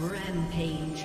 Rampage.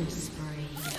Killing spree.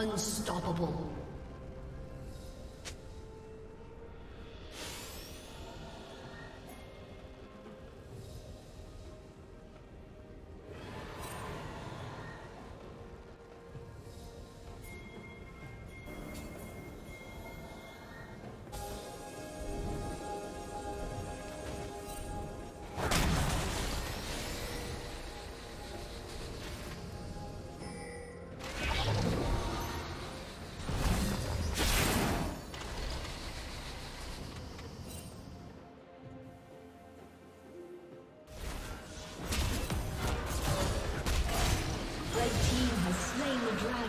Unstoppable.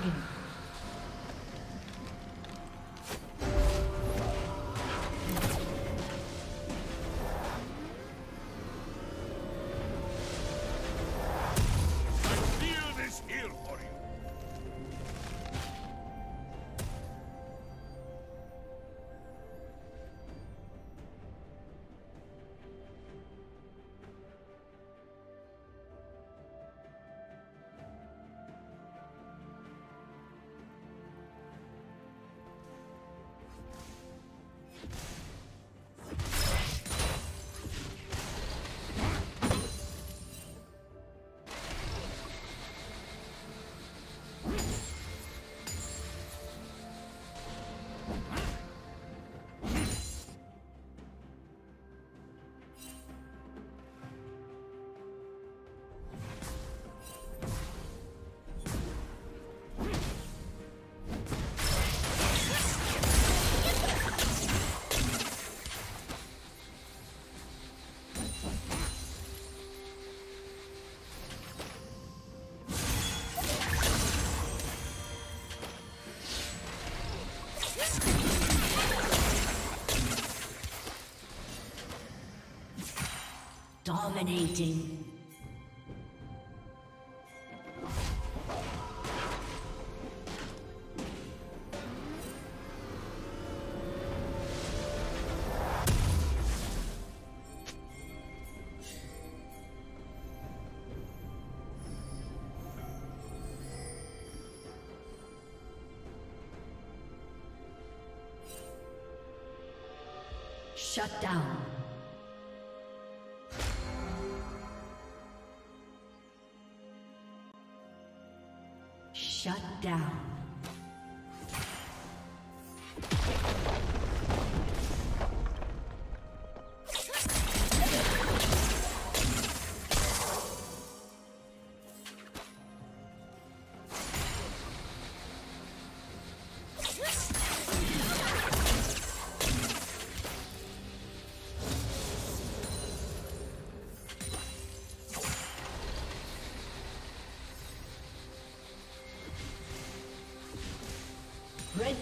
dragon. Dominating. Shut down. Shut down. Red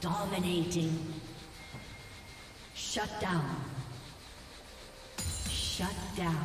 Dominating. Shut down. Shut down.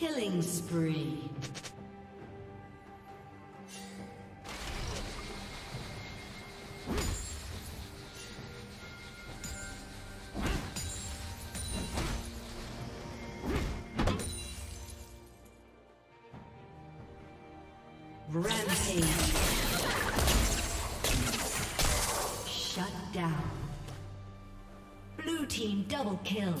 Killing spree. Kill.